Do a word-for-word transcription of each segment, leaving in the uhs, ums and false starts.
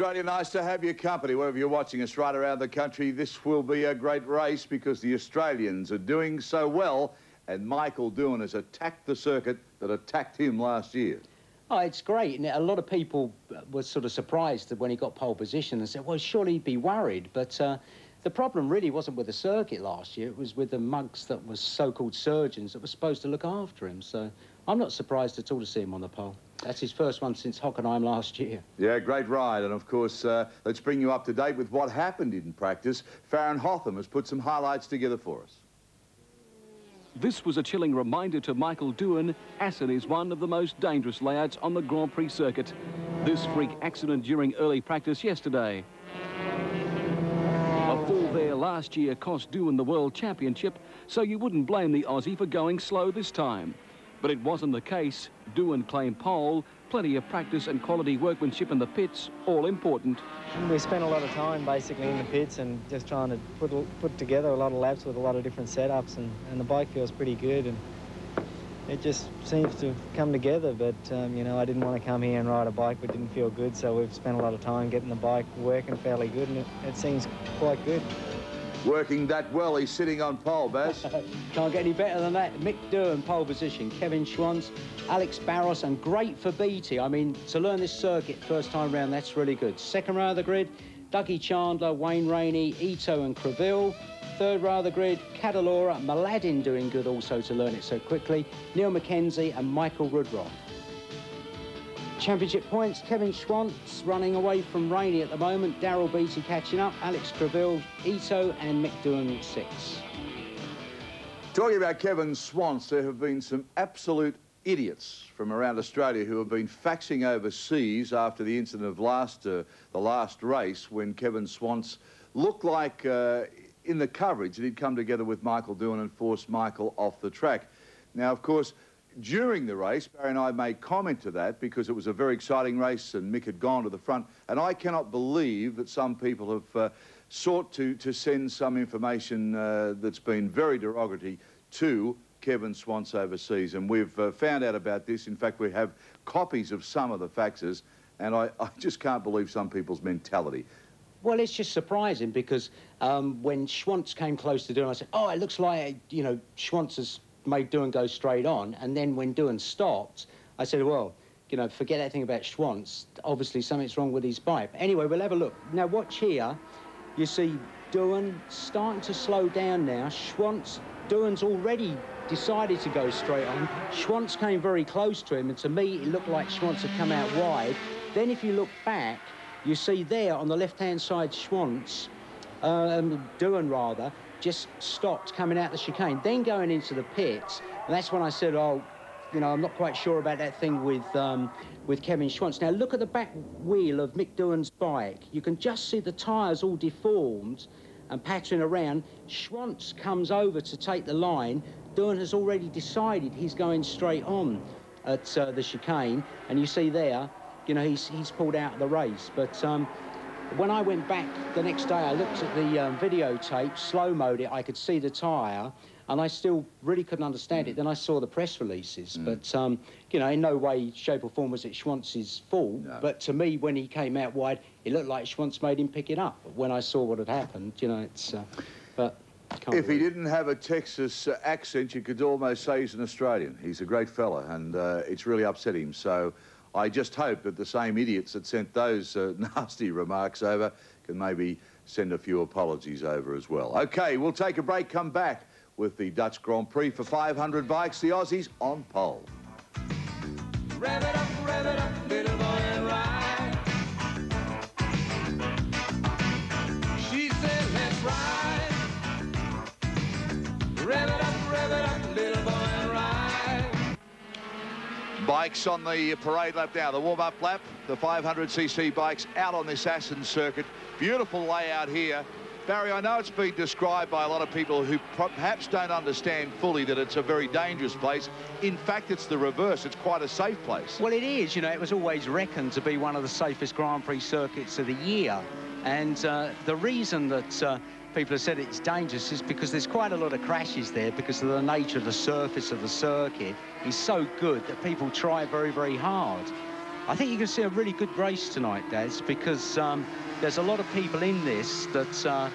It's really nice to have your company, wherever you're watching us right around the country. This will be a great race because the Australians are doing so well, and Michael Doohan has attacked the circuit that attacked him last year. Oh, it's great. And a lot of people were sort of surprised that when he got pole position and said, well, surely he'd be worried. But uh, the problem really wasn't with the circuit last year. It was with the monks that were so-called surgeons that were supposed to look after him. So I'm not surprised at all to see him on the pole. That's his first one since Hockenheim last year. Yeah, great ride. And, of course, uh, let's bring you up to date with what happened in practice. Farron Hotham has put some highlights together for us. This was a chilling reminder to Michael Doohan. Assen is one of the most dangerous layouts on the Grand Prix circuit. This freak accident during early practice yesterday. A fall there last year cost Doohan the World Championship, so you wouldn't blame the Aussie for going slow this time. But it wasn't the case. Doohan claimed pole. Plenty of practice and quality workmanship in the pits, all important. We spent a lot of time basically in the pits and just trying to put, put together a lot of laps with a lot of different setups, and, and the bike feels pretty good and it just seems to come together. But, um, you know, I didn't want to come here and ride a bike that didn't feel good, so we've spent a lot of time getting the bike working fairly good, and it, it seems quite good. Working that well, he's sitting on pole, Baz. Can't get any better than that. Mick Doohan, pole position. Kevin Schwantz, Alex Barros, and great for Beattie. I mean, to learn this circuit first time round, that's really good. Second row of the grid, Dougie Chandler, Wayne Rainey, Ito and Crivillé. Third row of the grid, Cadalora, Mladin doing good also to learn it so quickly. Neil McKenzie and Michael Woodrow. Championship points, Kevin Schwantz running away from Rainey at the moment, Darryl Beattie catching up, Àlex Crivillé, Ito and Mick Doohan six. Talking about Kevin Schwantz, there have been some absolute idiots from around Australia who have been faxing overseas after the incident of last, uh, the last race when Kevin Schwantz looked like, uh, in the coverage, that he'd come together with Michael Doohan and forced Michael off the track. Now, of course, during the race, Barry and I made comment to that because it was a very exciting race and Mick had gone to the front. And I cannot believe that some people have uh, sought to, to send some information uh, that's been very derogatory to Kevin Schwantz overseas. And we've uh, found out about this. In fact, we have copies of some of the faxes. And I, I just can't believe some people's mentality. Well, it's just surprising because um, when Schwantz came close to Doohan, I said, oh, it looks like, you know, Schwantz has made Doohan go straight on, and then when Doohan stopped, I said, well, you know, forget that thing about Schwantz. Obviously, something's wrong with his bike. Anyway, we'll have a look. Now, watch here. You see Doohan starting to slow down now. Schwantz, Doohan's already decided to go straight on. Schwantz came very close to him, and to me, it looked like Schwantz had come out wide. Then if you look back, you see there on the left-hand side, Schwantz, um, Doohan rather, just stopped coming out the chicane, then going into the pits. And that's when I said, oh, you know, I'm not quite sure about that thing with, um, with Kevin Schwantz. Now, look at the back wheel of Mick Doohan's bike. You can just see the tyres all deformed and pattering around. Schwantz comes over to take the line. Doohan has already decided he's going straight on at uh, the chicane. And you see there, you know, he's, he's pulled out of the race. But um, when I went back the next day, I looked at the um, videotape, slow-mode it, I could see the tyre, and I still really couldn't understand mm. it. Then I saw the press releases, mm. but, um, you know, in no way, shape or form was it Schwantz's fault, no. But to me, when he came out wide, it looked like Schwantz made him pick it up. But when I saw what had happened, you know, it's... Uh, but can't if worry. He didn't have a Texas uh, accent, you could almost say he's an Australian. He's a great fella, and uh, it's really upset him, so I just hope that the same idiots that sent those uh, nasty remarks over can maybe send a few apologies over as well. OK, we'll take a break, come back with the Dutch Grand Prix for five hundred bikes, the Aussies on pole. Rev it up, rev it up, little boy, and ride. She said, let's ride. Rev it up, rev it up, little boy, and ride. Bikes on the parade lap now, the warm-up lap, the five hundred c c bikes out on this Assen circuit. Beautiful layout here. Barry, I know it's been described by a lot of people who perhaps don't understand fully that it's a very dangerous place. In fact, it's the reverse. It's quite a safe place. Well, it is. You know, it was always reckoned to be one of the safest Grand Prix circuits of the year. And uh, the reason that uh, people have said it's dangerous is because there's quite a lot of crashes there because of the nature of the surface of the circuit is so good that people try very, very hard. I think you can see a really good race tonight, Daz, because um, there's a lot of people in this that uh,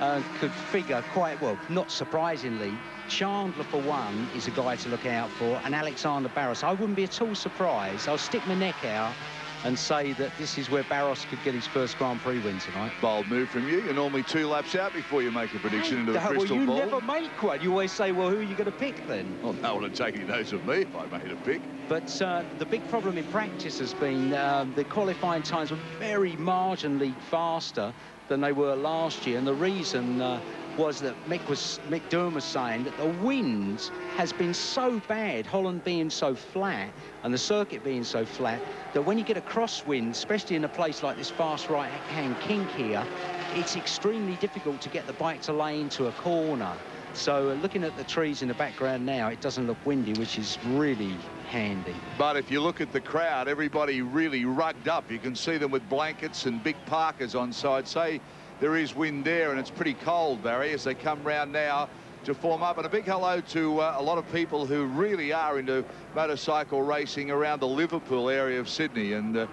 uh, could figure quite well. Not surprisingly, Chandler, for one, is a guy to look out for, and Alexander Barros. I wouldn't be at all surprised. I'll stick my neck out and say that this is where Barros could get his first Grand Prix win tonight. Bold move from you. You're normally two laps out before you make a prediction into the well, crystal ball. Well, you never make one. You always say, well, who are you going to pick then? Well, no one would take any notes of me if I made a pick. But uh, the big problem in practice has been uh, the qualifying times were very marginally faster than they were last year. And the reason uh, was that Mick, was, Mick Doohan was saying that the wind has been so bad, Holland being so flat and the circuit being so flat, that when you get a crosswind, especially in a place like this fast right-hand kink here, it's extremely difficult to get the bike to lay into a corner. So uh, looking at the trees in the background now, it doesn't look windy, which is really handy. But if you look at the crowd, everybody really rugged up. You can see them with blankets and big parkas on, so I'd say there is wind there, and it's pretty cold, Barry, as they come round now to form up. And a big hello to uh, a lot of people who really are into motorcycle racing around the Liverpool area of Sydney, and uh,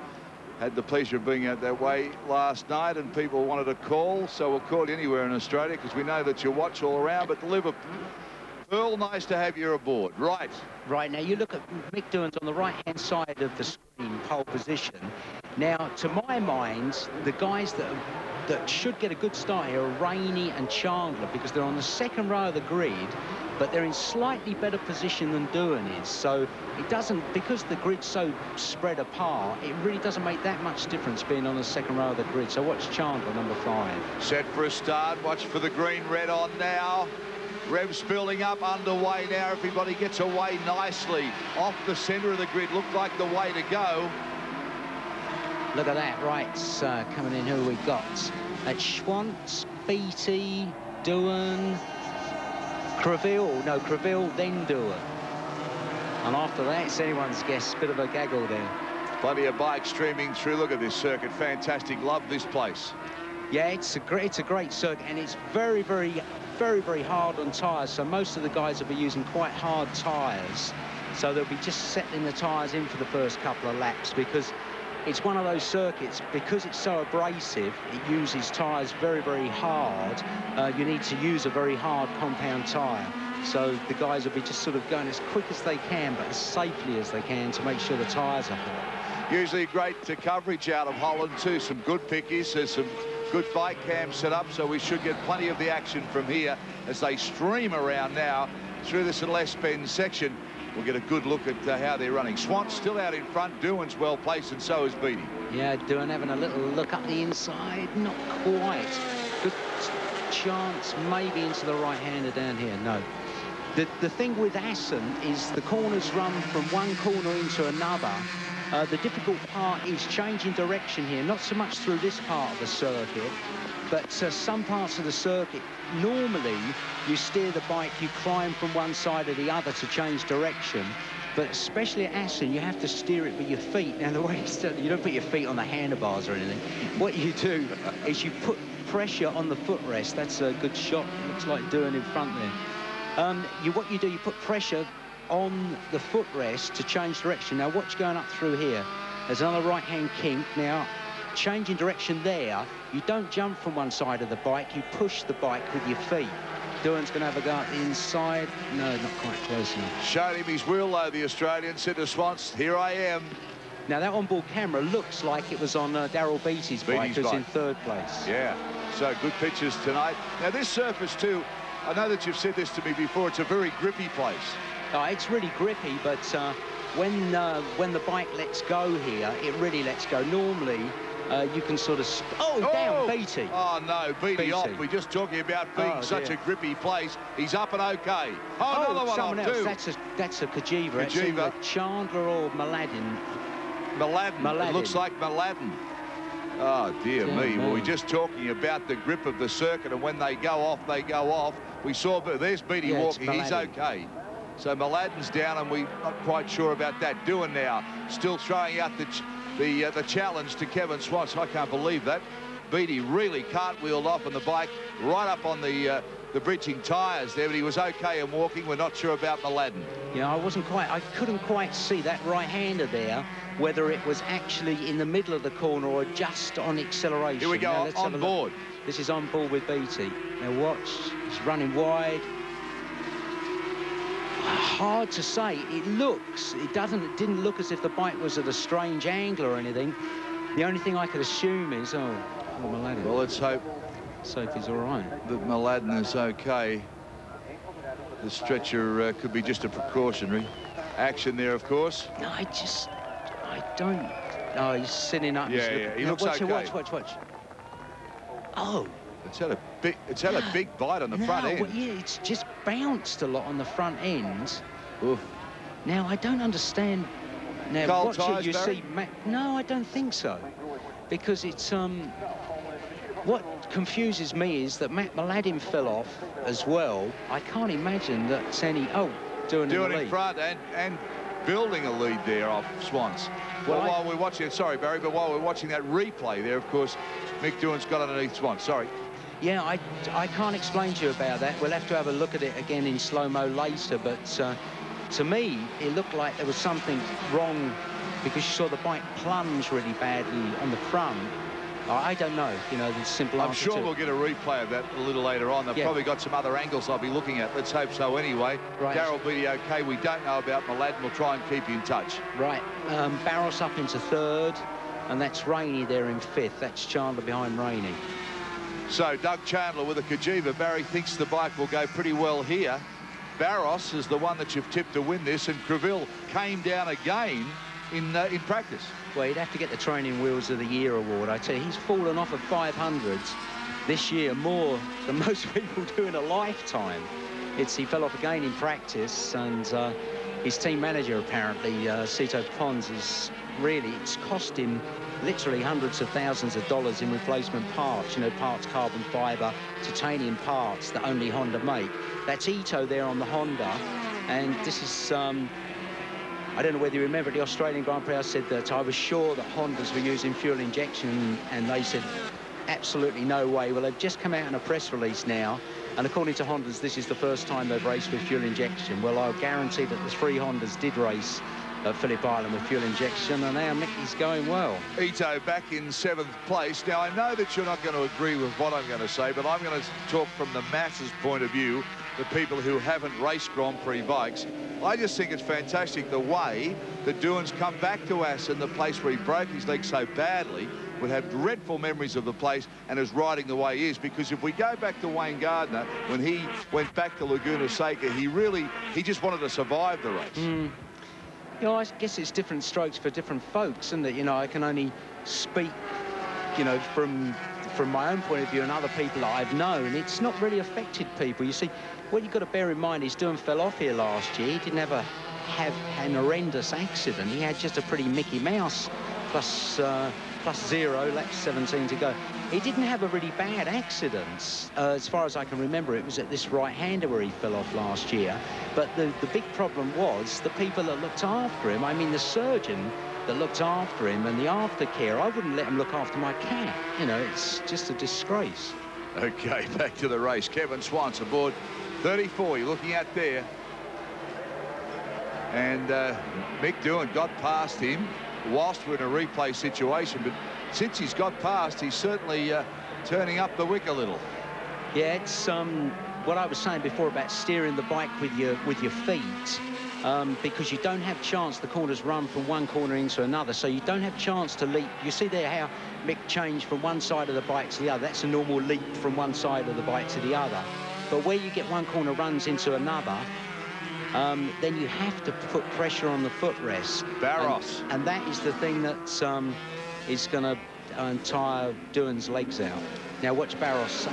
had the pleasure of being out that way last night, and people wanted to call, so we'll call you anywhere in Australia because we know that you watch all around. But Liverpool, Earl, nice to have you aboard. Right. Right, now you look at Mick Doohan's on the right-hand side of the screen, pole position. Now, to my mind, the guys that have that should get a good start here are Rainey and Chandler, because they're on the second row of the grid, but they're in slightly better position than Doohan is. So it doesn't, because the grid's so spread apart, it really doesn't make that much difference being on the second row of the grid. So watch Chandler, number five. Set for a start, watch for the green red on now. Revs building up, underway now. Everybody gets away nicely. Off the center of the grid, looked like the way to go. Look at that, right, uh, coming in, who we got? That's Schwantz, Beattie, Doohan, Crivillé, no, Crivillé, then Doohan. And after that, it's anyone's guess, bit of a gaggle there. Plenty of bikes streaming through. Look at this circuit, fantastic, love this place. Yeah, it's a great, it's a great circuit, and it's very, very, very, very hard on tyres, so most of the guys will be using quite hard tyres. So they'll be just settling the tyres in for the first couple of laps, because it's one of those circuits, because it's so abrasive, it uses tyres very, very hard. Uh, you need to use a very hard compound tyre. So the guys will be just sort of going as quick as they can, but as safely as they can to make sure the tyres are hot. Usually great uh, coverage out of Holland too. Some good pickies, there's some good bike cams set up, so we should get plenty of the action from here as they stream around now through this left bend section. We'll get a good look at uh, how they're running. Swant's still out in front. Doohan's well placed, and so is Beattie. Yeah, Doohan having a little look up the inside. Not quite. Good chance maybe into the right-hander down here. No. The, the thing with Assen is the corners run from one corner into another. Uh, the difficult part is changing direction here. Not so much through this part of the circuit, but uh, some parts of the circuit, normally you steer the bike, you climb from one side or the other to change direction. But especially at Assen, you have to steer it with your feet. Now, the way it's done, you don't put your feet on the handlebars or anything. What you do is you put pressure on the footrest. That's a good shot. Looks like Doohan in front there. Um, you, what you do, you put pressure on the footrest to change direction. Now, watch going up through here. There's another right-hand kink now. Changing direction there, you don't jump from one side of the bike, you push the bike with your feet. Doohan's going to have a go at the inside. No, not quite close enough. Showed him his wheel low, the Australian, said to Schwantz, here I am. Now, that on-board camera looks like it was on uh, Darryl Beattie's bike, who's in third place. Yeah, so good pictures tonight. Now, this surface, too, I know that you've said this to me before, it's a very grippy place. Oh, it's really grippy, but uh, when, uh, when the bike lets go here, it really lets go. Normally, Uh, you can sort of... Oh, oh, down, Beattie. Oh, no, Beattie, Beattie off. We're just talking about being oh, such a grippy place. He's up and OK. Oh, oh another someone one else. Too. That's a, that's a Cagiva. Cagiva. It's either Chandler or Mladin. Mladin. Mladin. It looks like Mladin. Oh, dear, dear me. me. Well, we're just talking about the grip of the circuit, and when they go off, they go off. We saw... There's Beattie yeah, walking. He's OK. So Mladin's down, and we're not quite sure about that. Doohan now still throwing out the... Ch The, uh, the challenge to Kevin Schwantz. I can't believe that. Beattie really cartwheeled off on the bike, right up on the uh, the bridging tyres there, but he was okay in walking. We're not sure about Mladin. You know, I wasn't quite, I couldn't quite see that right-hander there, whether it was actually in the middle of the corner or just on acceleration. Here we go, now, let's on board. Look. This is on board with Beattie. Now watch, he's running wide. Hard to say. It looks, it doesn't, it didn't look as if the bike was at a strange angle or anything. The only thing I could assume is, oh, oh Mladin. Well, let's hope. Sophie's all right. That Mladin is okay. The stretcher uh, could be just a precautionary action there, of course. No, I just, I don't. Oh, he's sitting up. Yeah, yeah. He now, looks watch, okay. Watch, watch, watch. Oh. It's had a big, it's had no, a big bite on the no, front end. Well, yeah, it's just bounced a lot on the front end. Oof. Now, I don't understand. Now, Cold watch tires, it, you Barry? See... Ma no, I don't think so. Because it's... um. What confuses me is that Matt Mladin fell off as well. I can't imagine that's any... Oh, doing, doing in, in front and, and building a lead there off Schwantz. Well, well, while I... we're watching... Sorry, Barry, but while we're watching that replay there, of course, Mick Doohan's got underneath Schwantz. Sorry. Yeah, I, I can't explain to you about that. We'll have to have a look at it again in slow-mo later, but uh, to me, it looked like there was something wrong because you saw the bike plunge really badly on the front. I don't know, you know, the simple answer. I'm sure we'll get a replay of that a little later on. They've yeah. probably got some other angles I'll be looking at. Let's hope so anyway. Right. Darryl Beattie okay. We don't know about Mladin. We'll try and keep you in touch. Right. Um, Barros up into third, and that's Rainey there in fifth. That's Chandler behind Rainey. So Doug Chandler with a Cagiva. Barry thinks the bike will go pretty well here. Barros is the one that you've tipped to win this, and Crivillé came down again in uh, in practice. Well, he'd have to get the Training Wheels of the Year award. I tell you, he's fallen off of five hundreds this year more than most people do in a lifetime. It's he fell off again in practice, and uh, his team manager apparently, uh, Sito Pons, is really, it's cost him literally hundreds of thousands of dollars in replacement parts, you know, parts, carbon fibre, titanium parts that only Honda make. That's Ito there on the Honda, and this is, um, I don't know whether you remember at the Australian Grand Prix, I said that I was sure that Hondas were using fuel injection, and they said, absolutely no way. Well, they've just come out in a press release now, and according to Hondas, this is the first time they've raced with fuel injection. Well, I'll guarantee that the three Hondas did race at Philip Island with fuel injection, and now Mickey's going well. Ito back in seventh place. Now, I know that you're not going to agree with what I'm going to say, but I'm going to talk from the masses' point of view, the people who haven't raced Grand Prix bikes. I just think it's fantastic the way that Doohan's come back to Assen, the place where he broke his leg so badly, would have dreadful memories of the place, and is riding the way he is. Because if we go back to Wayne Gardner, when he went back to Laguna Seca, he really, he just wanted to survive the race. Mm. You know, I guess it's different strokes for different folks, isn't it? You know, I can only speak, you know, from from my own point of view and other people that I've known. It's not really affected people. You see, what you've got to bear in mind is Doohan fell off here last year. He didn't have, a, have an horrendous accident. He had just a pretty Mickey Mouse plus, uh, plus zero, lap seventeen to go. He didn't have a really bad accident. Uh, as far as I can remember, it was at this right-hander where he fell off last year. But the, the big problem was the people that looked after him. I mean, the surgeon that looked after him and the aftercare. I wouldn't let him look after my cat. You know, it's just a disgrace. OK, back to the race. Kevin Schwantz aboard thirty-four, you're looking at there. And uh, Mick Doohan got past him whilst we're in a replay situation, but since he's got past, he's certainly uh, turning up the wick a little. Yeah, it's um, what I was saying before about steering the bike with your with your feet, um, because you don't have chance. The corners run from one corner into another, so you don't have chance to leap. You see there how Mick changed from one side of the bike to the other. That's a normal leap from one side of the bike to the other. But where you get one corner runs into another, um, then you have to put pressure on the footrest. Barros. And, and that is the thing that um, is going to uh, tire Doohan's legs out. Now watch Barros.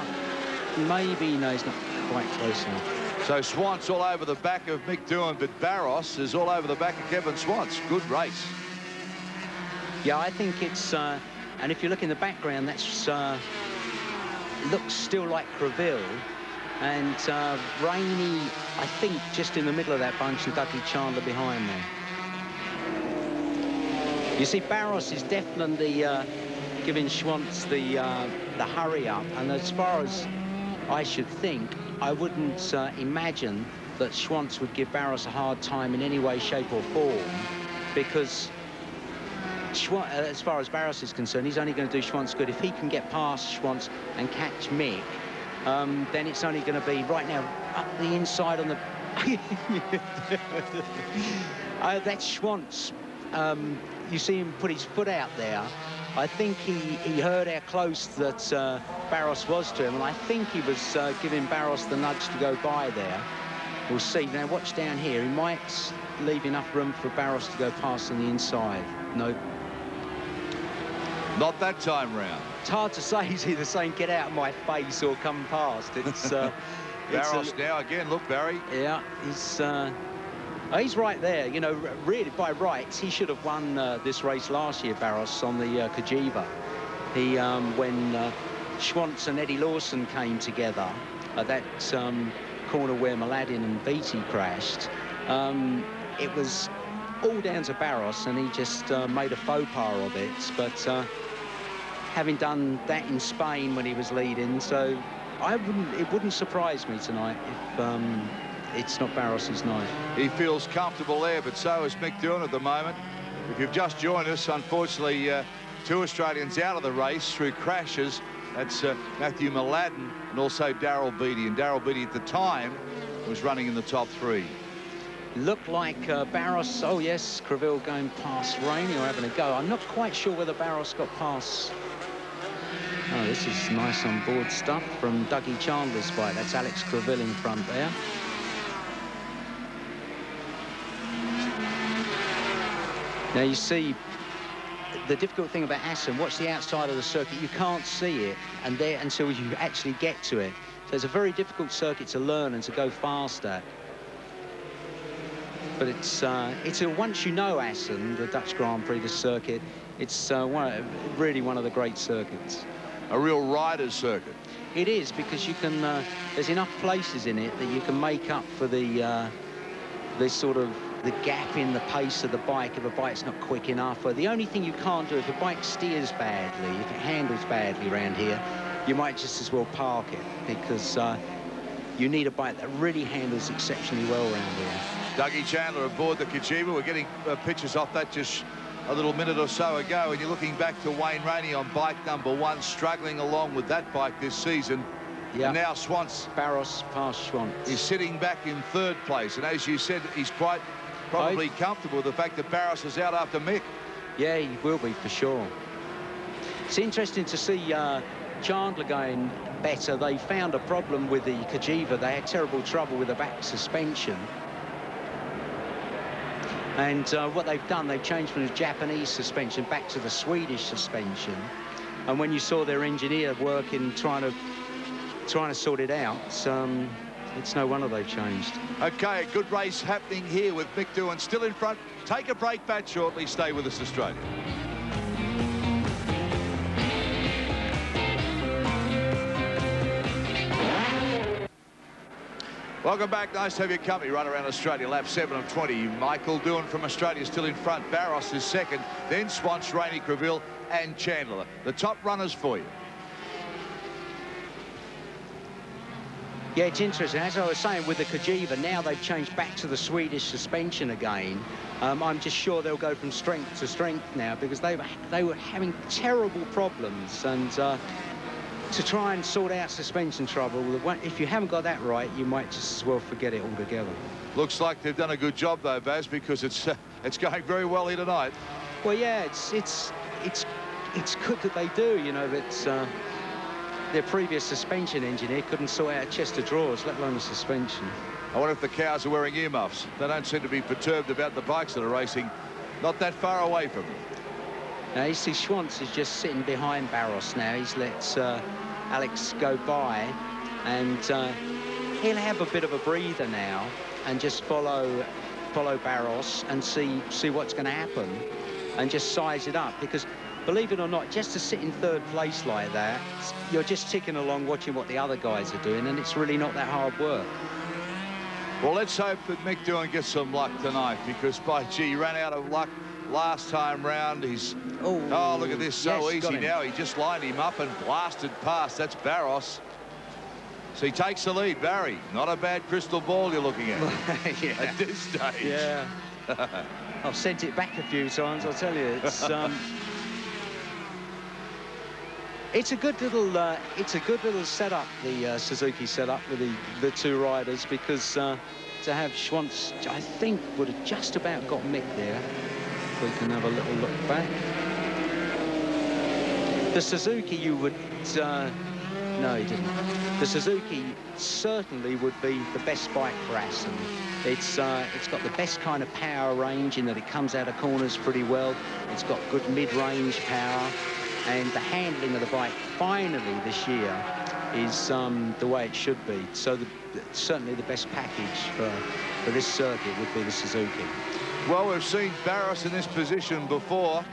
Maybe, no, he's not quite close enough. So Schwantz all over the back of Mick Doohan, but Barros is all over the back of Kevin Schwantz. Good race. Yeah, I think it's... Uh, and if you look in the background, that's... Uh, looks still like Crivillé. And uh, Rainey, I think, just in the middle of that bunch, and Dougie Chandler behind there. You see, Barros is definitely uh, giving Schwantz the, uh, the hurry up. And as far as I should think, I wouldn't uh, imagine that Schwantz would give Barros a hard time in any way, shape or form, because Schwantz, as far as Barros is concerned, he's only going to do Schwantz good. If he can get past Schwantz and catch Mick, um, then it's only going to be, right now, up the inside on the... uh, that's Schwantz. Um, you see him put his foot out there. I think he, he heard how close that uh, Barros was to him, and I think he was uh, giving Barros the nudge to go by there. We'll see. Now, watch down here. He might leave enough room for Barros to go past on the inside. No. Not that time round. It's hard to say. He's either saying, get out of my face, or come past. It's uh, Barros it's a, now again. Look, Barry. Yeah, he's... Uh, He's right there, you know, really, by rights, he should have won uh, this race last year, Barros, on the uh, Cagiva. He, um, when uh, Schwantz and Eddie Lawson came together at that um, corner where Mladin and Beattie crashed, um, it was all down to Barros, and he just uh, made a faux pas of it. But uh, having done that in Spain when he was leading, so I wouldn't, it wouldn't surprise me tonight if... Um, it's not Barros's night. He feels comfortable there, but so is Mick Doohan at the moment. If you've just joined us, unfortunately, uh, two Australians out of the race through crashes. That's uh, Matthew Mladin and also Darryl Beattie. And Darryl Beattie at the time was running in the top three. Looked like uh, Barros. Oh, yes, Crivillé going past Rainey or having a go. I'm not quite sure whether Barros got past... Oh, this is nice on-board stuff from Dougie Chandler's bike. That's Àlex Crivillé in front there. Now, you see, the difficult thing about Assen, watch the outside of the circuit. You can't see it and there until you actually get to it. So it's a very difficult circuit to learn and to go fast at. But it's, uh, it's a, once you know Assen, the Dutch Grand Prix, the circuit, it's uh, one of, really one of the great circuits. A real rider's circuit. It is, because you can, uh, there's enough places in it that you can make up for the, uh, the sort of, the gap in the pace of the bike if a bike's not quick enough. Or the only thing you can't do, if a bike steers badly, if it handles badly around here, you might just as well park it, because uh, you need a bike that really handles exceptionally well around here. Dougie Chandler aboard the Cagiva. We're getting uh, pictures off that just a little minute or so ago, and you're looking back to Wayne Rainey on bike number one, struggling along with that bike this season. Yep. And now Schwantz. Barros past Schwantz. He's sitting back in third place, and as you said, he's quite... probably comfortable with the fact that Barros is out after Mick. Yeah, he will be, for sure. It's interesting to see uh, Chandler going better. They found a problem with the Cagiva. They had terrible trouble with the back suspension. And uh, what they've done, they've changed from the Japanese suspension back to the Swedish suspension. And when you saw their engineer working, trying to, trying to sort it out, um, it's no wonder they've changed. Okay, a good race happening here with Mick Doohan still in front. Take a break back shortly. Stay with us, Australia. Welcome back. Nice to have your company right around Australia. Lap seven of twenty. Michael Doohan from Australia still in front. Barros is second. Then Schwantz, Rainey, Crivillé and Chandler. The top runners for you. Yeah, it's interesting. As I was saying, with the Cagiva, now they've changed back to the Swedish suspension again. Um, I'm just sure they'll go from strength to strength now, because they were, they were having terrible problems. And uh, to try and sort out suspension trouble, if you haven't got that right, you might just as well forget it altogether. Looks like they've done a good job, though, Baz, because it's, uh, it's going very well here tonight. Well, yeah, it's, it's, it's, it's good that they do, you know, but... Uh, their previous suspension engineer couldn't sort out a chest of drawers, let alone a suspension. I wonder if the cows are wearing earmuffs. They don't seem to be perturbed about the bikes that are racing not that far away from them. Now, you see Schwantz is just sitting behind Barros now. He's let uh, Àlex go by, and uh, he'll have a bit of a breather now and just follow follow Barros and see, see what's going to happen and just size it up, because... believe it or not, just to sit in third place like that, you're just ticking along watching what the other guys are doing, and it's really not that hard work. Well, let's hope that Mick Doohan gets some luck tonight, because, by gee, he ran out of luck last time round. He's... Ooh, oh, look at this, so yes, easy now. He just lined him up and blasted past. That's Barros. So he takes the lead. Barry, not a bad crystal ball you're looking at yeah. at this stage. Yeah. I've sent it back a few times, I'll tell you. It's um, it's a good little uh, it's a good little setup, the uh, Suzuki setup with the the two riders, because uh, to have Schwantz, I think, would have just about got Mick there. If we can have a little look back. The Suzuki, you would. Uh, No, he didn't. The Suzuki certainly would be the best bike for Assen. It's, uh, it's got the best kind of power range in that it comes out of corners pretty well. It's got good mid-range power. And the handling of the bike, finally, this year, is um, the way it should be. So the, certainly the best package for, for this circuit would be the Suzuki. Well, we've seen Barros in this position before.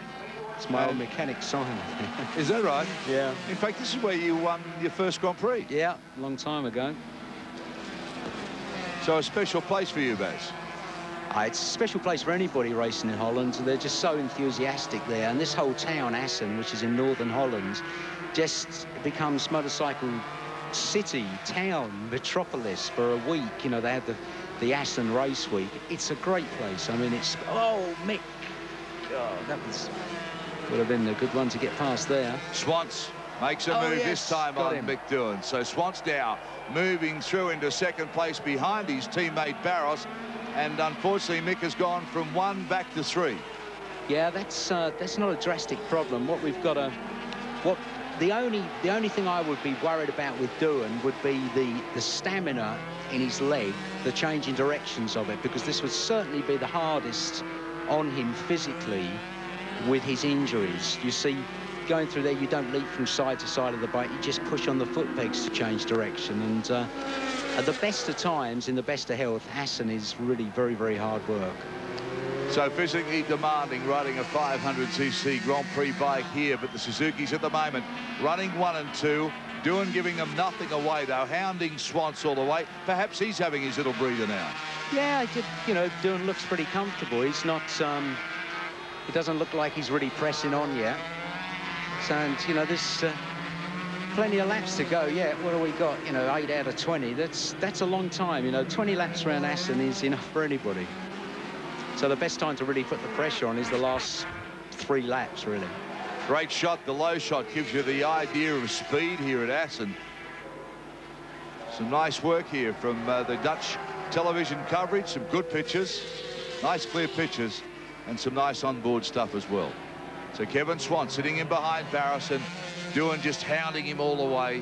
It's my um, old mechanic sign. Is that right? Yeah. In fact, this is where you won your first Grand Prix. Yeah, a long time ago. So a special place for you, Baz. Uh, it's a special place for anybody racing in Holland. They're just so enthusiastic there. And this whole town, Assen, which is in northern Holland, just becomes motorcycle city, town, metropolis for a week. You know, they have the, the Assen race week. It's a great place. I mean, it's... Oh, Mick. Oh, that was... Would have been a good one to get past there. Schwantz makes a oh, move yes. this time Got on him. Mick Doohan. So Schwantz now moving through into second place behind his teammate Barros, and unfortunately Mick has gone from one back to three. Yeah, that's uh, that's not a drastic problem. What we've got to, what the only the only thing I would be worried about with Doohan would be the the stamina in his leg, the change in directions of it, because this would certainly be the hardest on him physically. With his injuries, you see, going through there, you don't leap from side to side of the bike, you just push on the foot pegs to change direction. And uh, at the best of times, in the best of health, Assen is really very, very hard work. So physically demanding riding a five hundred c c Grand Prix bike here, but the Suzuki's at the moment running one and two. Doohan giving them nothing away, though, hounding Schwantz all the way. Perhaps he's having his little breather now. Yeah, just, you know, Doohan looks pretty comfortable. He's not... Um, It doesn't look like he's really pressing on yet. So, and, you know, there's uh, plenty of laps to go. Yeah, what have we got? You know, eight out of twenty. That's, that's a long time. You know, twenty laps around Assen is enough for anybody. So the best time to really put the pressure on is the last three laps, really. Great shot. The low shot gives you the idea of speed here at Assen. Some nice work here from uh, the Dutch television coverage. Some good pictures. Nice, clear pictures. And some nice onboard stuff as well. So Kevin Schwantz sitting in behind Barros and Doohan just hounding him all the way.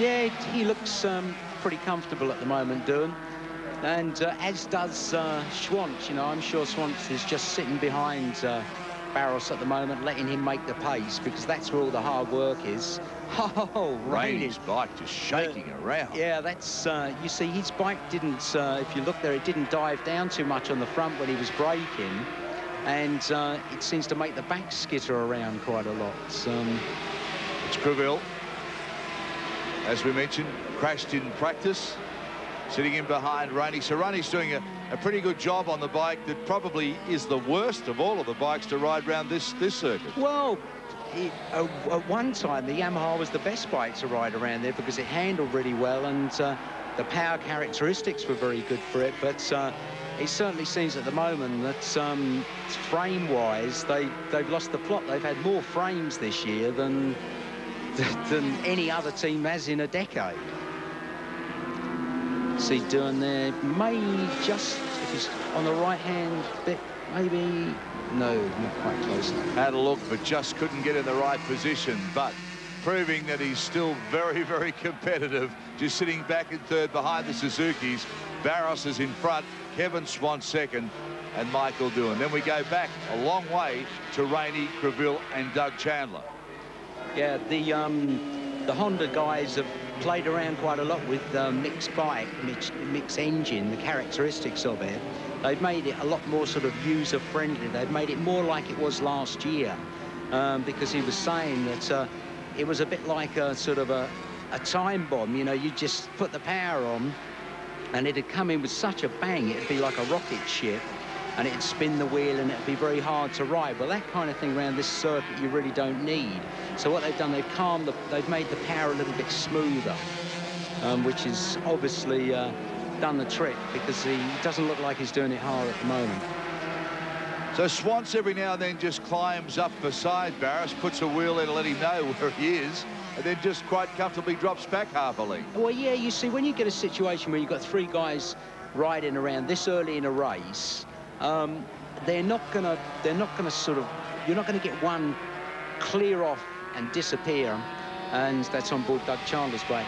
Yeah, he looks um, pretty comfortable at the moment, Doohan. And uh, as does uh, Schwantz. You know, I'm sure Schwantz is just sitting behind uh, Barros at the moment, letting him make the pace, because that's where all the hard work is. Oh, Rainey's bike just shaking uh, around. Yeah, that's, uh, you see, his bike didn't, uh, if you look there, it didn't dive down too much on the front when he was braking. And uh, it seems to make the back skitter around quite a lot. Um, it's Crivillé, as we mentioned, crashed in practice, sitting in behind Rainey. So Rainey's doing a, a pretty good job on the bike that probably is the worst of all of the bikes to ride around this, this circuit. Well... It, uh, at one time, the Yamaha was the best bike to ride around there because it handled really well, and uh, the power characteristics were very good for it. But uh, it certainly seems at the moment that um, frame-wise, they, they've lost the plot. They've had more frames this year than, than any other team has in a decade. See Doohan there, may just, if he's on the right-hand bit, maybe... No, not quite close. Had a look, but just couldn't get in the right position. But proving that he's still very, very competitive. Just sitting back in third behind the Suzukis. Barros is in front. Kevin Schwantz second, and Michael Doohan. Then we go back a long way to Rainey, Crivillé, and Doug Chandler. Yeah, the um, the Honda guys have played around quite a lot with uh, mixed bike, mixed, mixed engine, the characteristics of it. They've made it a lot more sort of user-friendly. They've made it more like it was last year, um, because he was saying that uh, it was a bit like a sort of a, a time bomb. You know, you just put the power on, and it'd come in with such a bang, it'd be like a rocket ship. and it'd spin the wheel and it'd be very hard to ride. Well, that kind of thing around this circuit you really don't need. So what they've done, they've calmed the, they've made the power a little bit smoother, um, which is obviously uh, done the trick, because he doesn't look like he's doing it hard at the moment. So Schwantz every now and then just climbs up beside Barros, puts a wheel in to let him know where he is, and then just quite comfortably drops back half a length. Well, yeah, you see, when you get a situation where you've got three guys riding around this early in a race, um, they're not going to, they're not going to sort of, you're not going to get one clear off and disappear, and that's on board Doug Chandler's bike.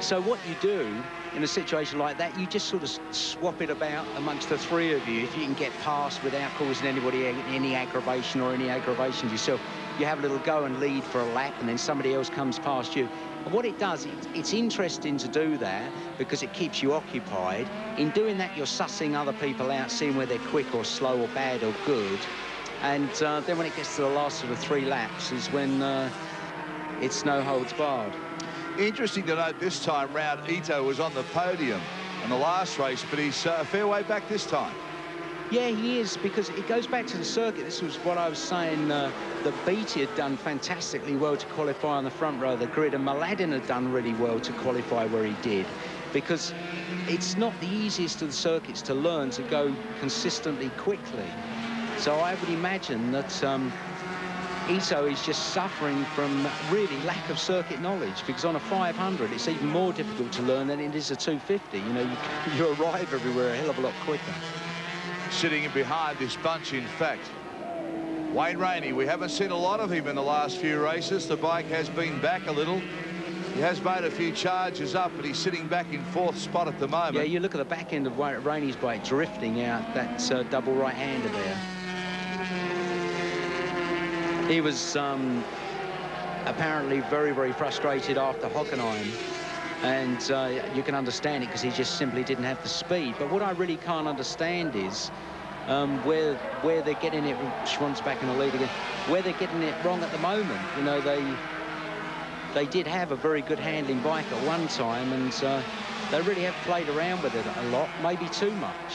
So what you do in a situation like that, you just sort of swap it about amongst the three of you. If you can get past without causing anybody any aggravation or any aggravations yourself, you have a little go and lead for a lap, and then somebody else comes past you. And what it does, it, it's interesting to do that because it keeps you occupied. In doing that, you're sussing other people out, seeing where they're quick or slow or bad or good. And uh, then when it gets to the last sort of three laps is when uh, it's no holds barred. Interesting to note this time round, Ito was on the podium in the last race, but he's uh, a fair way back this time. Yeah, he is, because it goes back to the circuit. This was what I was saying, uh, that Beattie had done fantastically well to qualify on the front row of the grid, and Mladin had done really well to qualify where he did, because it's not the easiest of the circuits to learn to go consistently quickly. So I would imagine that um, Ito is just suffering from really lack of circuit knowledge, because on a five hundred it's even more difficult to learn than it is a two fifty. You know, you, you arrive everywhere a hell of a lot quicker. Sitting in behind this bunch, in fact, Wayne Rainey. We haven't seen a lot of him in the last few races. The bike has been back a little. He has made a few charges up, but he's sitting back in fourth spot at the moment. Yeah, you look at the back end of Rainey's bike drifting out that uh, double right-hander there. He was um, apparently very, very frustrated after Hockenheim. And uh, you can understand it, because he just simply didn't have the speed. But what I really can't understand is um, where where they're getting it. Schwantz back in the lead again. Where they're getting it wrong at the moment. You know, they they did have a very good handling bike at one time, and uh, they really have played around with it a lot, maybe too much.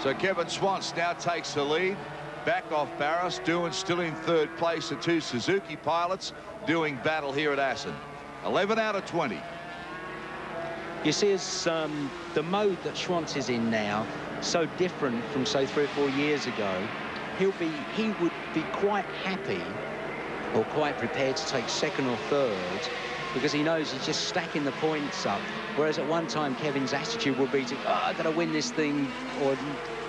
So Kevin Schwantz now takes the lead, back off Barros. Doohan still in third place. The two Suzuki pilots doing battle here at Assen. eleven out of twenty. You see, it's um, the mode that Schwantz is in now, so different from, say, three or four years ago. He'll be, he would be quite happy or quite prepared to take second or third, because he knows he's just stacking the points up. Whereas at one time, Kevin's attitude would be to, oh, I've got to win this thing, or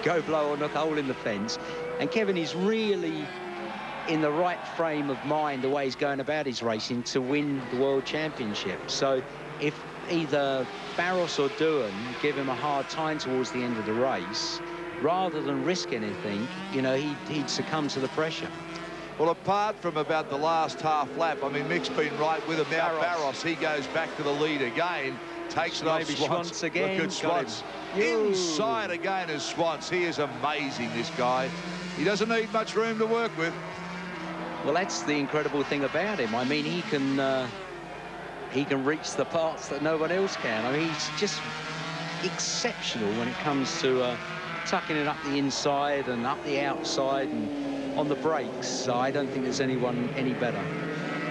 go blow or knock a hole in the fence. And Kevin is really in the right frame of mind, the way he's going about his racing, to win the World Championship. So if either Barros or Doohan give him a hard time towards the end of the race, rather than risk anything, you know, he'd, he'd succumb to the pressure. Well, apart from about the last half lap, I mean, Mick's been right with him. Now Barros, he goes back to the lead again, takes it off Schwantz again. Look at Schwantz. Inside again is Schwantz. He is amazing, this guy. He doesn't need much room to work with. Well, that's the incredible thing about him. I mean, he can... Uh, He can reach the parts that no one else can. I mean, he's just exceptional when it comes to uh, tucking it up the inside and up the outside and on the brakes. So I don't think there's anyone any better.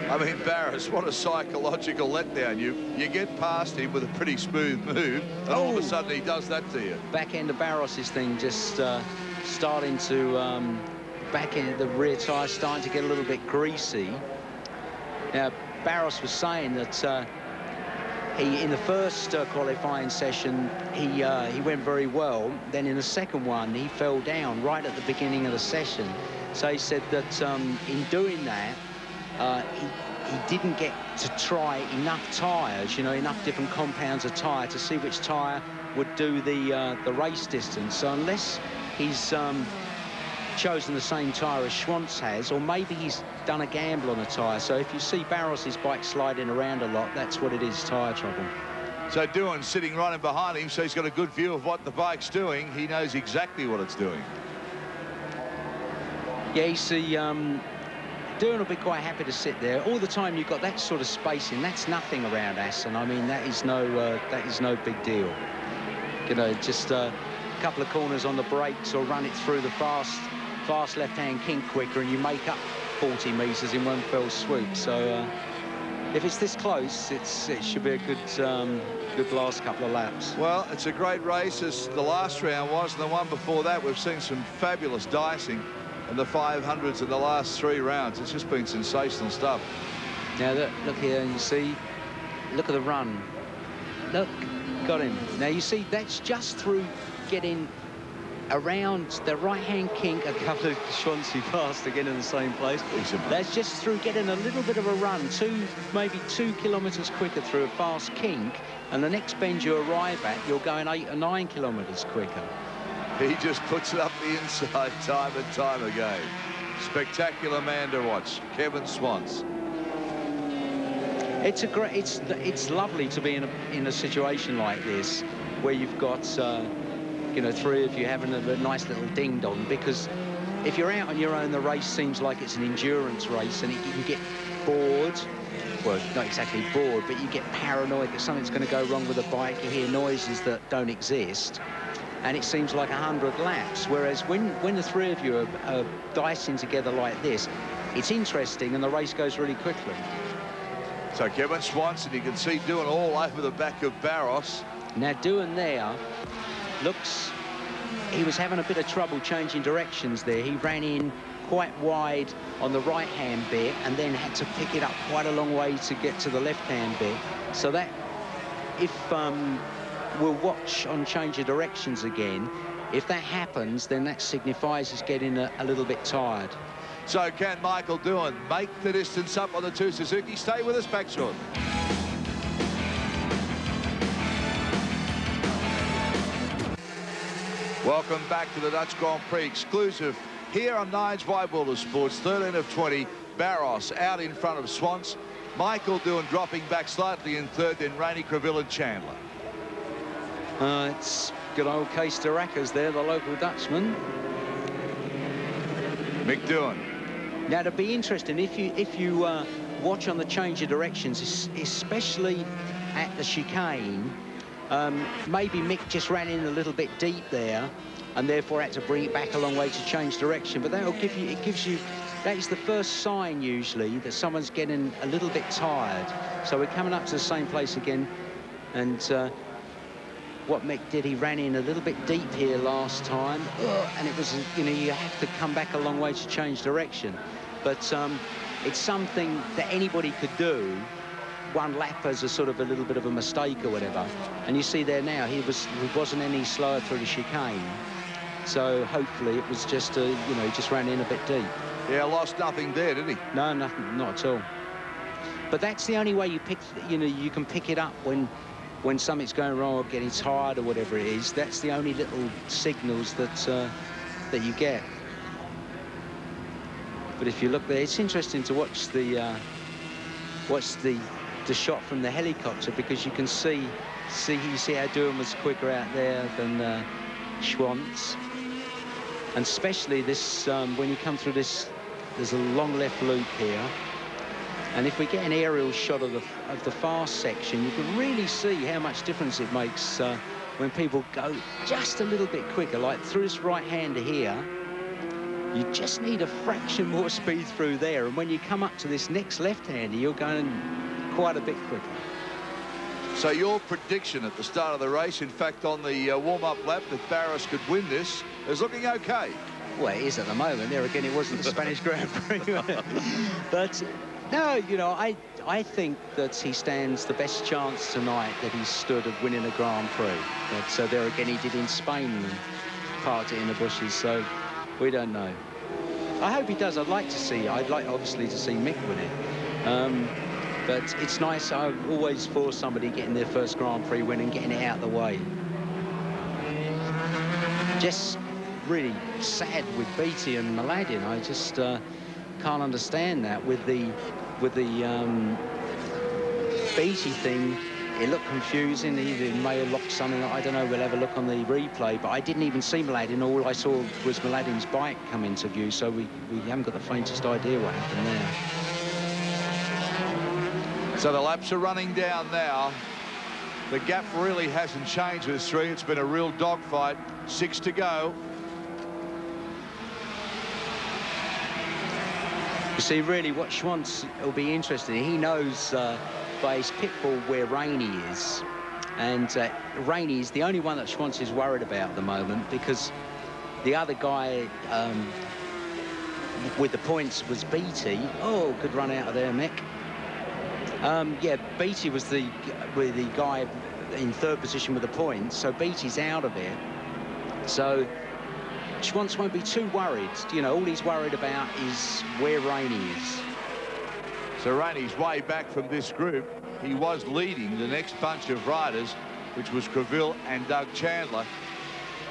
I mean, Barros, what a psychological letdown. You you get past him with a pretty smooth move, and oh, all of a sudden he does that to you. Back end of Barros's thing, just uh, starting to um, back end of the rear tyre, starting to get a little bit greasy. Now, Barros was saying that uh, he, in the first uh, qualifying session, he, uh, he went very well. Then in the second one, he fell down right at the beginning of the session. So he said that um, in doing that, uh, he, he didn't get to try enough tyres, you know, enough different compounds of tyre to see which tyre would do the, uh, the race distance. So unless he's um, chosen the same tyre as Schwantz has, or maybe he's done a gamble on a tyre. So if you see Barros's bike sliding around a lot, that's what it is, tyre trouble. So Doohan's sitting right in behind him, so he's got a good view of what the bike's doing. He knows exactly what it's doing. Yeah, you see, um, Doohan will be quite happy to sit there. All the time you've got that sort of spacing, that's nothing around Assen. I mean, that is no, uh, that is no big deal. You know, just... Uh, a couple of corners on the brakes or run it through the fast fast left-hand kink quicker, and you make up forty metres in one fell swoop. So uh, if it's this close, it's it should be a good um, good last couple of laps. Well, it's a great race, as the last round was, and the one before that. We've seen some fabulous dicing and the five hundreds in the last three rounds. It's just been sensational stuff. Now that, look here, and you see, look at the run. Look, got him. Now you see, that's just through getting around the right-hand kink. A couple of Schwantz passed again in the same place. That's just through getting a little bit of a run, two, maybe two kilometres quicker through a fast kink, and the next bend you arrive at, you're going eight or nine kilometres quicker. He just puts it up the inside time and time again. Spectacular man to watch, Kevin Schwantz. It's a great. It's it's lovely to be in a in a situation like this, where you've got uh, you know, three of you having a, a nice little ding dong. Because if you're out on your own, the race seems like it's an endurance race, and it, you can get bored. Well, not exactly bored, but you get paranoid that something's going to go wrong with the bike. You hear noises that don't exist, and it seems like a hundred laps. Whereas when when the three of you are, are dicing together like this, it's interesting, and the race goes really quickly. So Kevin Schwantz, and you can see Doohan all over the back of Barros. Now Doohan there looks, he was having a bit of trouble changing directions there. He ran in quite wide on the right-hand bit and then had to pick it up quite a long way to get to the left-hand bit. So that, if um, we'll watch on change of directions again, if that happens, then that signifies he's getting a, a little bit tired. So can Michael Doohan make the distance up on the two Suzuki? Stay with us back short. Welcome back to the Dutch Grand Prix exclusive here on Nine's Wide World of Sports. thirteen of twenty, Barros out in front of Schwantz. Michael Doohan dropping back slightly in third, then Rainey, Crivillé and Chandler. Uh, it's good old Kees Doorakkers there, the local Dutchman. Mick Doohan. Now, it'd be interesting if you if you uh, watch on the change of directions, especially at the chicane. Um, maybe Mick just ran in a little bit deep there, and therefore had to bring it back a long way to change direction. But that'll give you, it gives you, that is the first sign usually that someone's getting a little bit tired. So we're coming up to the same place again, and. Uh, What Mick did, he ran in a little bit deep here last time, and it was, you know, you have to come back a long way to change direction. But um, it's something that anybody could do, one lap as a sort of a little bit of a mistake or whatever. And you see there now, he, was, he wasn't any slower through the chicane. So hopefully it was just, a, you know, just ran in a bit deep. Yeah, lost nothing there, did he? No, nothing, not at all. But that's the only way you pick, you know, you can pick it up when... when something's going wrong or getting tired or whatever it is. That's the only little signals that uh, that you get. But if you look there, it's interesting to watch the uh, watch the the shot from the helicopter, because you can see see you see how Doohan was quicker out there than uh, Schwantz, and especially this um, when you come through this, there's a long left loop here. And if we get an aerial shot of the, of the fast section, you can really see how much difference it makes uh, when people go just a little bit quicker, like through this right-hander here. You just need a fraction more speed through there, and when you come up to this next left-hander, you're going quite a bit quicker. So your prediction at the start of the race, in fact, on the uh, warm-up lap, that Barros could win this, is looking OK. Well, it is at the moment. There again, it wasn't the Spanish Grand Prix. But... no, you know, I, I think that he stands the best chance tonight that he stood of winning a Grand Prix. But, so there again, he did in Spain, parked it in the bushes, so we don't know. I hope he does. I'd like to see, I'd like, obviously, to see Mick win it. Um, but it's nice, I always for somebody getting their first Grand Prix win and getting it out of the way. Just really sad with Beattie and Mladin. I just... Uh, can't understand that with the with the um, Beattie thing. It looked confusing. He may have locked something. I don't know. We'll have a look on the replay. But I didn't even see Mladin. All I saw was Mladin's bike come into view. So we we haven't got the faintest idea what happened there. So the laps are running down now. The gap really hasn't changed with three. It's been a real dogfight. Six to go. See, really, what Schwantz will be interested in, he knows uh, by his pitfall where Rainey is. And uh, Rainey is the only one that Schwantz is worried about at the moment, because the other guy um, with the points was Beattie. Oh, good run out of there, Mick. Um, yeah, Beattie was the, was the guy in third position with the points, so Beattie's out of it. So Schwantz won't be too worried. You know, all he's worried about is where Rainey is. So Rainey's way back from this group. He was leading the next bunch of riders, which was Crivillé and Doug Chandler.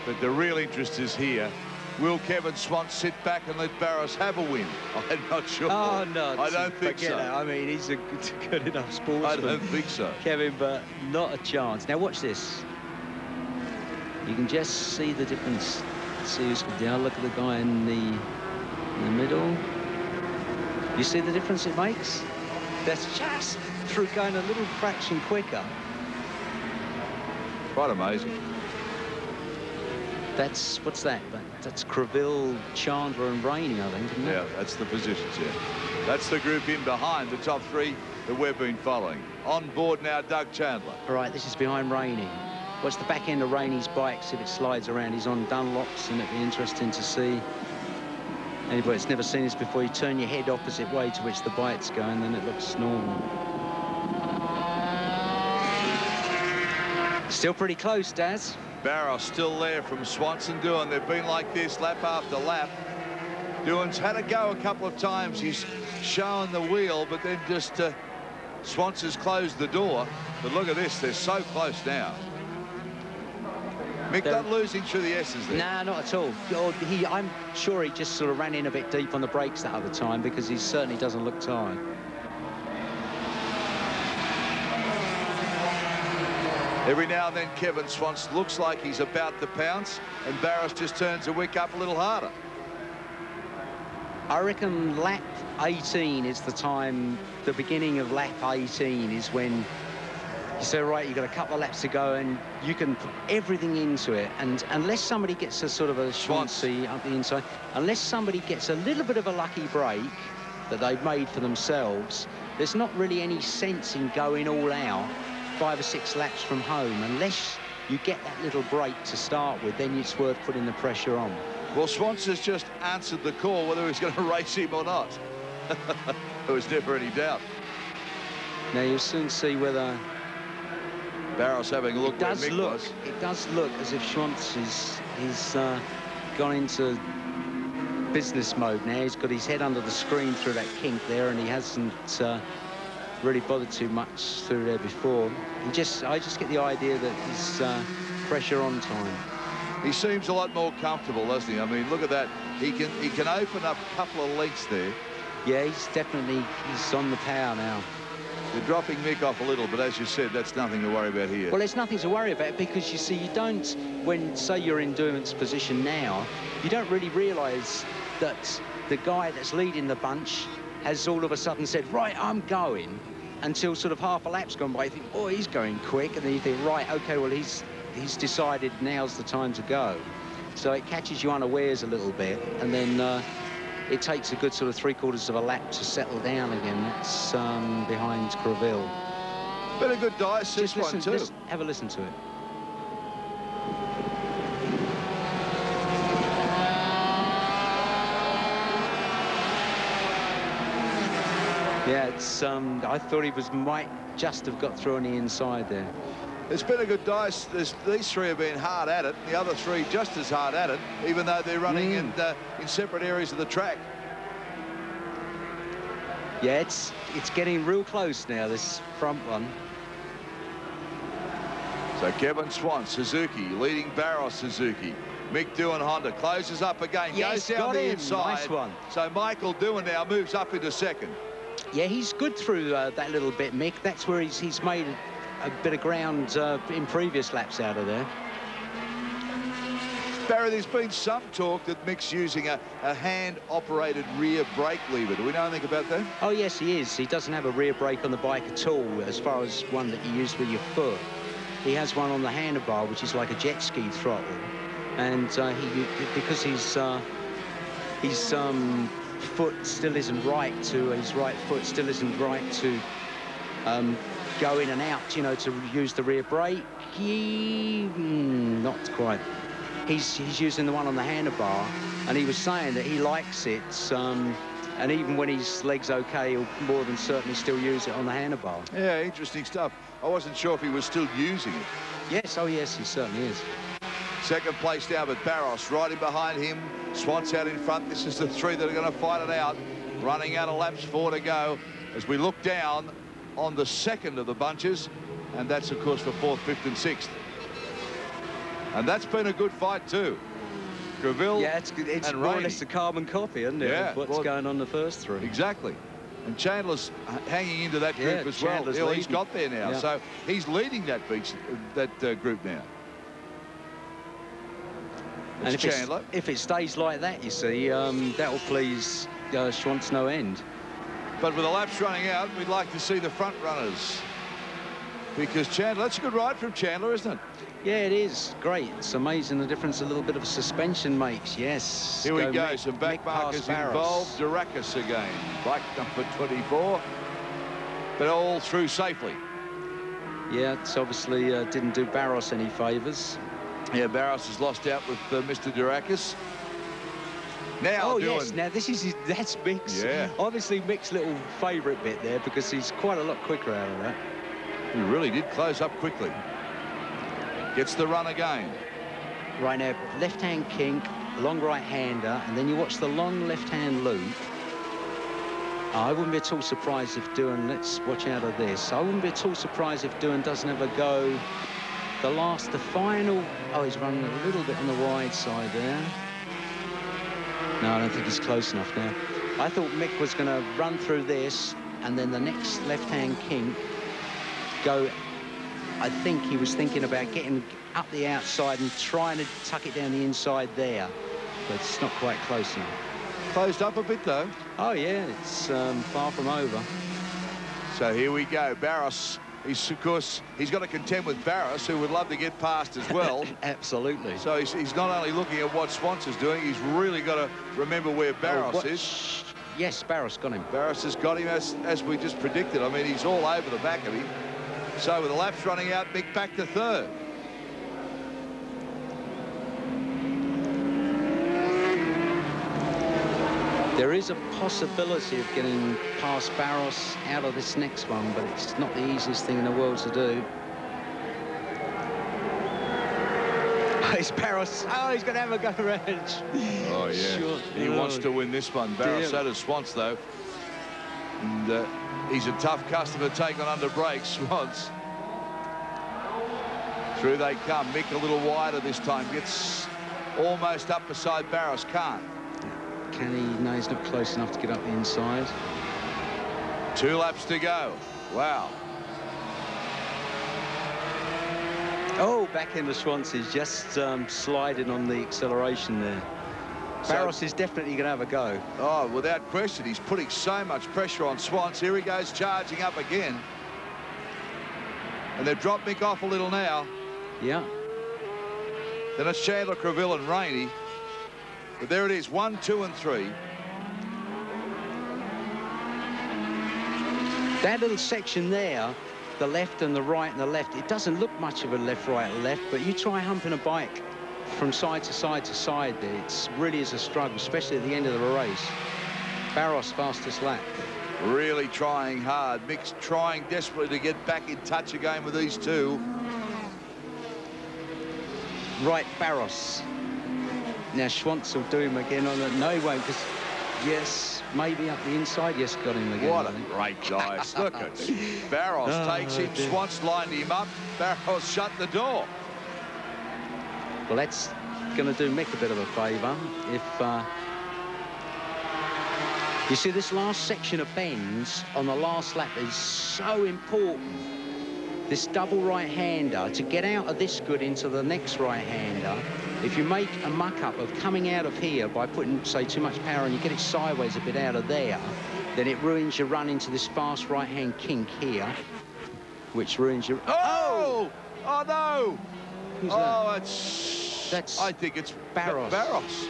But the real interest is here. Will Kevin Schwantz sit back and let Barros have a win? I'm not sure. Oh, no. I don't think so. It. I mean, he's a good, good enough sportsman. I don't think so. Kevin, but not a chance. Now, watch this. You can just see the difference. See who's down. Look at the guy in the, in the middle. You see the difference it makes? That's just through going a little fraction quicker. Quite amazing. That's, what's that? That's Crivillé, Chandler and Rainey, I think, isn't it? Yeah, that's the positions, yeah. That's the group in behind, the top three that we've been following. On board now, Doug Chandler. All right, this is behind Rainey. What's the back end of Rainey's bikes if it slides around? He's on Dunlops, and it'd be interesting to see. Anybody that's never seen this before, you turn your head opposite way to which the bike's go, and then it looks normal. Still pretty close, Daz. Barros still there from Schwantz and Doohan. They've been like this lap after lap. Doohan's had a go a couple of times. He's shown the wheel, but then just uh, Schwantz has closed the door. But look at this, they're so close now. Mick, not losing through the S's there. Nah, not at all. He, I'm sure he just sort of ran in a bit deep on the brakes that other time, because he certainly doesn't look tired. Every now and then, Kevin Schwantz looks like he's about to pounce, and Barros just turns the wick up a little harder. I reckon lap eighteen is the time, the beginning of lap eighteen is when you say, right, you've got a couple of laps to go, and you can put everything into it. And unless somebody gets a sort of a Schwancy up the inside, unless somebody gets a little bit of a lucky break that they've made for themselves, there's not really any sense in going all out five or six laps from home. Unless you get that little break to start with, then it's worth putting the pressure on. Well, Schwantz has just answered the call whether he's going to race him or not. There was never any doubt. Now you'll soon see whether Barros having a look. It does look. Was. It does look as if Schwantz is he's uh, gone into business mode now. He's got his head under the screen through that kink there, and he hasn't Uh, really bothered too much through there before. He just, I just get the idea that he's uh, pressure on time. He seems a lot more comfortable, doesn't he? I mean, look at that. He can, he can open up a couple of lengths there. Yeah, he's definitely, he's on the power now. You're dropping Mick off a little, but as you said, that's nothing to worry about here. Well, there's nothing to worry about, because you see, you don't, when, say you're in Doohan's position now, you don't really realise that the guy that's leading the bunch has all of a sudden said, right, I'm going, until sort of half a lap's gone by. You think, oh, he's going quick, and then you think, right, okay, well, he's he's decided now's the time to go. So it catches you unawares a little bit, and then uh, it takes a good sort of three-quarters of a lap to settle down again. That's um, behind Crivillé. Been a good dive, this one, too. Just have a listen to it. Yeah, it's, um, I thought he was might just have got through on the inside there. It's been a good dice. There's, these three have been hard at it. The other three just as hard at it, even though they're running mm. in, uh, in separate areas of the track. Yeah, it's, it's getting real close now, this front one. So Kevin Schwantz, Suzuki, leading Barros, Suzuki. Mick Doohan, Honda, closes up again, yes, goes down the inside. Nice one. So Michael Doohan now moves up into second. Yeah, he's good through uh, that little bit, Mick. That's where he's, he's made a, a bit of ground uh, in previous laps out of there. Barry, there's been some talk that Mick's using a, a hand-operated rear brake lever. Do we know anything about that? Oh, yes, he is. He doesn't have a rear brake on the bike at all, as far as one that you use with your foot. he has one on the handlebar, which is like a jet ski throttle. And uh, he, because his, uh, his um, foot still isn't right to, his right foot still isn't right to um, go in and out, you know, to use the rear brake, he, mm, not quite. He's, he's using the one on the handlebar, and he was saying that he likes it, um, and even when his leg's okay, he'll more than certainly still use it on the handlebar. Yeah, interesting stuff. I wasn't sure if he was still using it. Yes, oh yes, he certainly is. Second place now, but Barros right in behind him, Schwantz out in front. This is the three that are going to fight it out, running out of laps, four to go, as we look down on the second of the bunches, and that's, of course, for fourth, fifth, and sixth. And that's been a good fight too. Crivillé, yeah, it's, it's and more Rainey. Or less a carbon copy, isn't it? Yeah, what's well, going on the first three? Exactly. And Chandler's hanging into that group yeah, as Chandler's well. Leading. He's got there now, yeah. So he's leading that beach, that uh, group now. It's and if Chandler, it's, if it stays like that, you see, um, that will please uh, Schwantz no end. But with the laps running out, we'd like to see the front runners, because Chandler, that's a good ride from Chandler, isn't it? Yeah, it is. Great. It's amazing the difference a little bit of suspension makes. Yes. Here we go. go. Some back markers involved. Doorakkers again. Bike number twenty-four. But all through safely. Yeah, it's obviously uh, didn't do Barros any favours. Yeah, Barros has lost out with uh, Mister Doorakkers. Now, oh, Doohan. Yes. Now, this is his, that's Mick's. Yeah. Obviously, Mick's little favourite bit there, because he's quite a lot quicker out of that. He really did close up quickly. Gets the run again. Right now, left-hand kink, long right-hander, and then you watch the long left-hand loop. I wouldn't be at all surprised if Doohan, let's watch out of this. I wouldn't be at all surprised if Doohan doesn't ever go the last, the final. Oh, he's running a little bit on the wide side there. No, I don't think he's close enough now. I thought Mick was going to run through this, and then the next left-hand kink go. I think he was thinking about getting up the outside and trying to tuck it down the inside there, but it's not quite close enough. Closed up a bit, though. Oh, yeah, it's um, far from over. So here we go. Barros, he's, of course, he's got to contend with Barros, who would love to get past as well. Absolutely. So he's, he's not only looking at what Schwantz is doing, he's really got to remember where Barros oh, is. Yes, Barros got him. Barros has got him, as, as we just predicted. I mean, he's all over the back of him. So with the laps running out, Mick back to third. There is a possibility of getting past Barros out of this next one, but it's not the easiest thing in the world to do. It's Barros. Oh, he's going to have a go around. Oh, yeah. Sure. He oh. wants to win this one, Barros. So does Schwantz, though. And, uh, he's a tough customer to take on under brakes, Schwantz. Through they come. Mick a little wider this time. Gets almost up beside Barros. Can't. Can he? No, he's not close enough to get up the inside. Two laps to go. Wow. Oh, back into Schwantz. He's just um, sliding on the acceleration there. So, Barros is definitely going to have a go. Oh, without question, he's putting so much pressure on Schwantz. Here he goes, charging up again. And they've dropped Mick off a little now. Yeah. Then it's Chandler, Crivillé and Rainey. But there it is, one, two, and three. That little section there, the left and the right and the left, it doesn't look much of a left, right, left, but you try humping a bike from side to side to side there, it really is a struggle, especially at the end of the race. Barros fastest lap. Really trying hard. Mick's trying desperately to get back in touch again with these two. Right, Barros. Now Schwantz will do him again on it. No, he won't, because yes, maybe up the inside. Yes, got him again. What a great dice. Look at it. Barros oh, takes him. Dear. Schwantz lined him up. Barros shut the door. Well, that's going to do Mick a bit of a favour. If uh... you see, this last section of bends on the last lap is so important. This double right-hander, to get out of this good into the next right-hander, if you make a muck-up of coming out of here by putting, say, too much power and you get it sideways a bit out of there, then it ruins your run into this fast right-hand kink here. which ruins your... Oh! Oh, no! Who's oh, that? That's... That's... I think it's... Barros. Barros.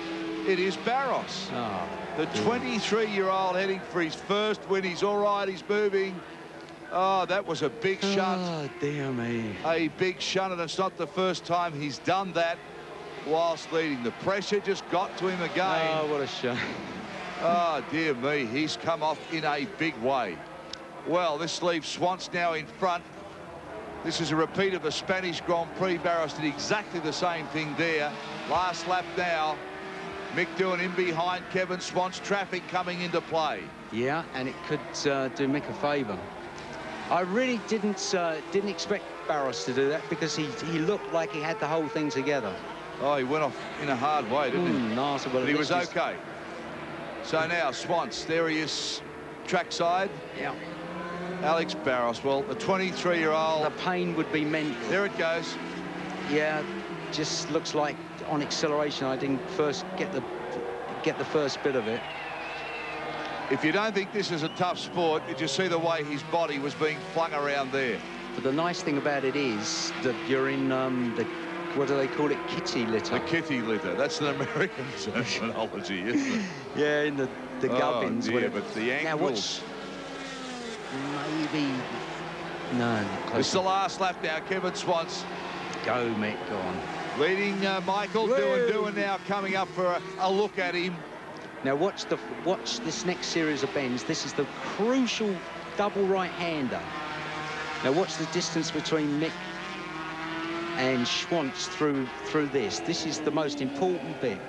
It is Barros. Oh, the twenty-three-year-old heading for his first win. He's all right. He's moving. Oh, that was a big shunt. Oh, dear me. A big shunt, and it's not the first time he's done that whilst leading. The pressure just got to him again. Oh, what a shunt. Oh, dear me. He's come off in a big way. Well, this leaves Schwantz now in front. This is a repeat of a Spanish Grand Prix. Barros did exactly the same thing there. Last lap now. Mick Doohan in behind Kevin Schwantz. Traffic coming into play. Yeah, and it could uh, do Mick a favour. I really didn't uh, didn't expect Barros to do that, because he, he looked like he had the whole thing together. Oh, he went off in a hard way, didn't mm, he? Nice, but he was just... OK. So now, Schwantz, there he is, trackside. Yeah. Alex Barros, well, the twenty-three-year-old... The pain would be mental. There it goes. Yeah, just looks like on acceleration I didn't first get the, get the first bit of it. If you don't think this is a tough sport, did you see the way his body was being flung around there? But the nice thing about it is that you're in um, the... What do they call it? Kitty litter. The kitty litter. That's an American terminology, isn't it? Yeah, in the, the gubbins. Oh, dear, but the ankles... Maybe. No. Close. It's the last lap now. Kevin Schwantz. Go, Mick. Go on. Leading uh, Michael Doohan. Doohan now coming up for a, a look at him. Now watch the watch this next series of bends. This is the crucial double right-hander. Now watch the distance between Mick and Schwantz through through this. This is the most important bit.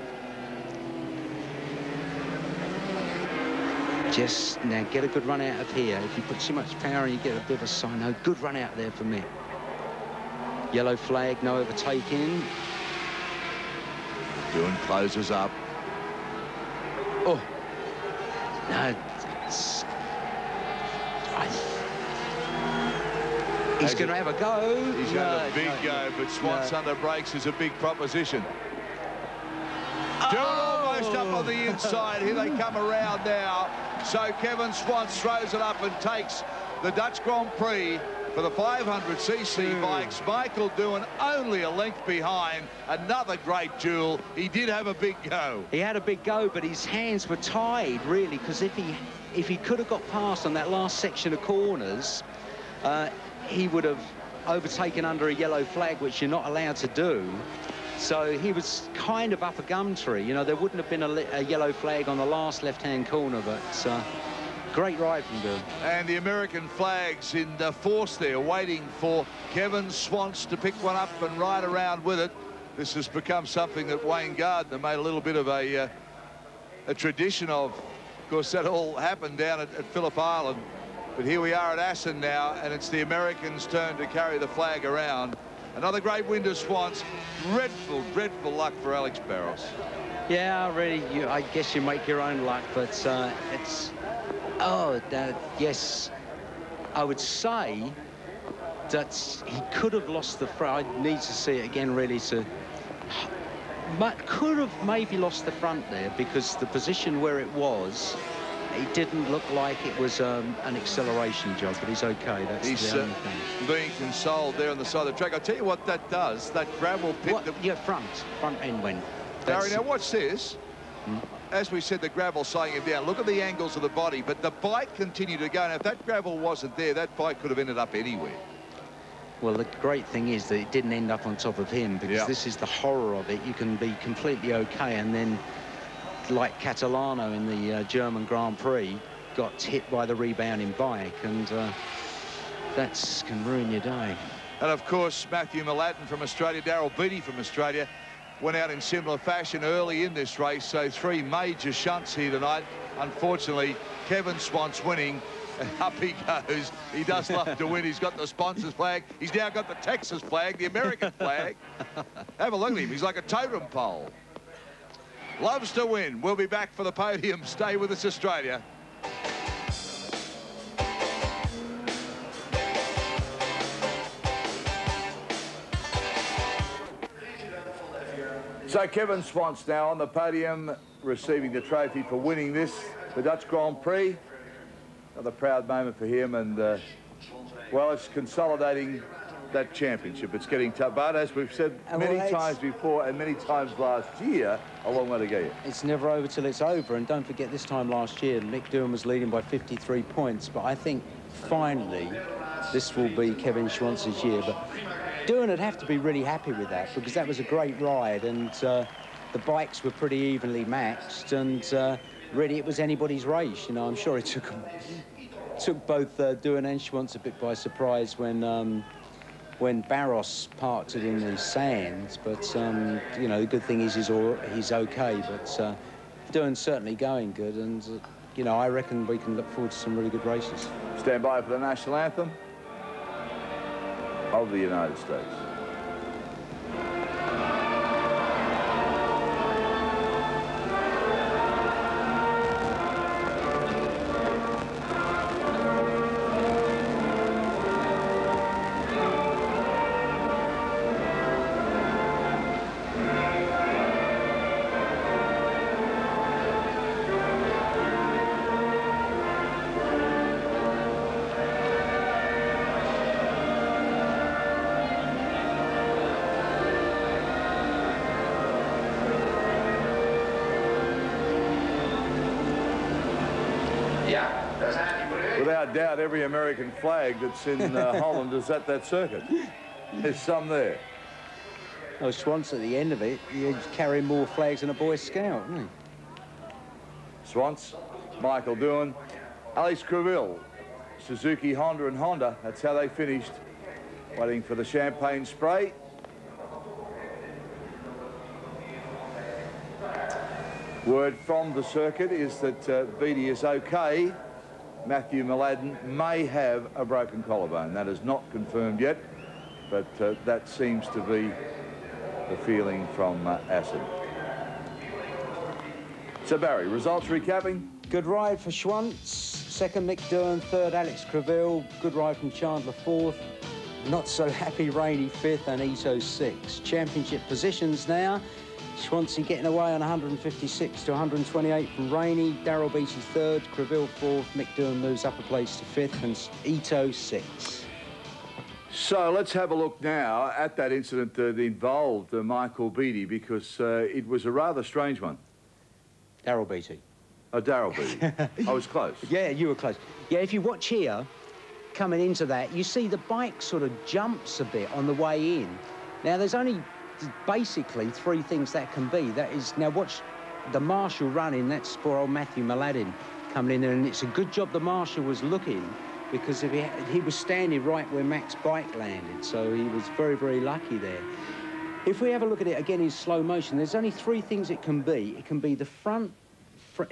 Just now get a good run out of here. If you put too much power in, you get a bit of a sino. Good run out there for me. Yellow flag, no overtaking. Doohan closes up. Oh. No. It's, I, he's going to have a go. He's no, had a big no, go, but Schwantz no. under brakes is a big proposition. Oh. Doohan almost up on the inside. Here they come around now. So Kevin Schwantz throws it up and takes the Dutch Grand Prix for the five hundred c c mm. bikes. Michael Doohan only a length behind. Another great duel. He did have a big go. He had a big go, but his hands were tied, really, because if he if he could have got past on that last section of corners, uh, he would have overtaken under a yellow flag, which you're not allowed to do. So he was kind of up a gum tree. You know, there wouldn't have been a, a yellow flag on the last left-hand corner, but uh, great ride from Doohan. And the American flag's in the force there, waiting for Kevin Schwantz to pick one up and ride around with it. This has become something that Wayne Gardner made a little bit of a, uh, a tradition of. Of course, that all happened down at, at Philip Island. But here we are at Assen now, and it's the Americans' turn to carry the flag around. Another great win to Schwantz. Dreadful, dreadful luck for Alex Barros. Yeah, really, you, I guess you make your own luck, but uh, it's... Oh, that, yes. I would say that he could have lost the front. I need to see it again, really, to... But could have maybe lost the front there, because the position where it was, it didn't look like it was um, an acceleration job, but he's okay. That's he's, the only thing. He's uh, being consoled there on the side of the track. I'll tell you what that does, that gravel pit... What, that... Yeah, front. Front end win. Barry, now watch this. Hmm? As we said, the gravel slowing him down. Look at the angles of the body, but the bike continued to go. Now, if that gravel wasn't there, that bike could have ended up anywhere. Well, the great thing is that it didn't end up on top of him, because yep. this is the horror of it. You can be completely okay and then... like Catalano in the uh, German Grand Prix, got hit by the rebounding bike, and uh, that can ruin your day. And, of course, Matthew Mladin from Australia, Darryl Beattie from Australia, went out in similar fashion early in this race, so three major shunts here tonight. Unfortunately, Kevin Schwantz winning, and up he goes. He does love to win. He's got the sponsors flag. He's now got the Texas flag, the American flag. Have a look at him. He's like a totem pole. Loves to win. We'll be back for the podium. Stay with us, Australia. So Kevin Schwantz now on the podium, receiving the trophy for winning this, the Dutch Grand Prix. Another proud moment for him, and uh, Well, it's consolidating that championship. It's getting tough. But as we've said many well, times before and many times last year, a long way to go. It's never over till it's over. And don't forget, this time last year, Mick Doohan was leading by fifty-three points. But I think finally this will be Kevin Schwantz's year. But Doohan would have to be really happy with that, because that was a great ride, and uh, the bikes were pretty evenly matched, and uh, really it was anybody's race. You know, I'm sure it took took both uh, Doohan and Schwantz a bit by surprise when um, when Barros parked it in the sand. But um, you know, the good thing is he's all, he's okay. But uh, Doohan's certainly going good, and uh, you know, I reckon we can look forward to some really good races. Stand by for the national anthem of the United States. Without doubt, every American flag that's in uh, Holland is at that circuit. There's some there. Oh, Schwantz at the end of it, you carry more flags than a Boy Scout, wouldn't he? Schwantz, Michael Doohan, Àlex Crivillé, Suzuki, Honda and Honda. That's how they finished. Waiting for the champagne spray. Word from the circuit is that uh, Beattie is okay. Matthew Mladin may have a broken collarbone. That is not confirmed yet, but uh, that seems to be the feeling from uh, Assen. So, Barry, results recapping. Good ride for Schwantz, second Mick Doohan, third Àlex Crivillé, good ride from Chandler, fourth. Not so happy Rainey, fifth, and Ito, sixth. Championship positions now. Schwantz getting away on one hundred fifty-six to one hundred twenty-eight from Rainey. Darryl Beattie third, Crivillé fourth, Mick Doohan moves up a place to fifth, and Ito sixth. So let's have a look now at that incident that involved uh, Michael Beattie, because uh, it was a rather strange one. Darryl Beattie. Oh, Darryl Beattie. I was close. Yeah, you were close. Yeah, if you watch here, coming into that, you see the bike sort of jumps a bit on the way in. Now, there's only basically three things that can be. That is, now watch the marshal running. That's for old Matthew Mladin coming in there, and it's a good job the marshal was looking, because if he, had, he was standing right where Mac's bike landed, so he was very, very lucky there. If we have a look at it again in slow motion, there's only three things it can be. It can be the front, fr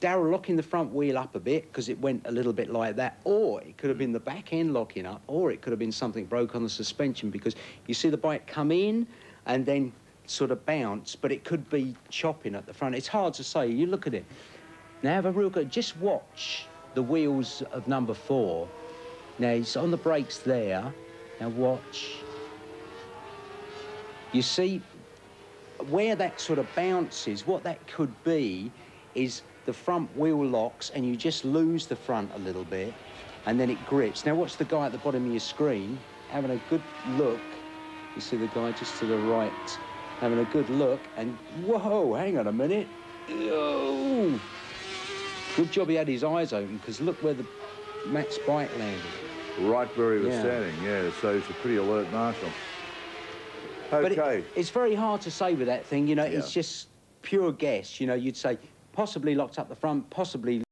Darryl locking the front wheel up a bit, because it went a little bit like that, or it could have been the back end locking up, or it could have been something broke on the suspension, because you see the bike come in and then sort of bounce, but it could be chopping at the front. It's hard to say. You look at it. Now, have a real go. Just watch the wheels of number four. Now, it's on the brakes there. Now, watch. You see where that sort of bounces, what that could be is the front wheel locks, and you just lose the front a little bit, and then it grips. Now, watch the guy at the bottom of your screen having a good look. You see the guy just to the right having a good look, and whoa, hang on a minute. Ew. Good job he had his eyes open, because look where the Mac's bike landed. Right where he was yeah. standing, yeah, so he's a pretty alert marshal. Okay. But it, it's very hard to say with that thing, you know, yeah. it's just pure guess. You know, you'd say possibly locked up the front, possibly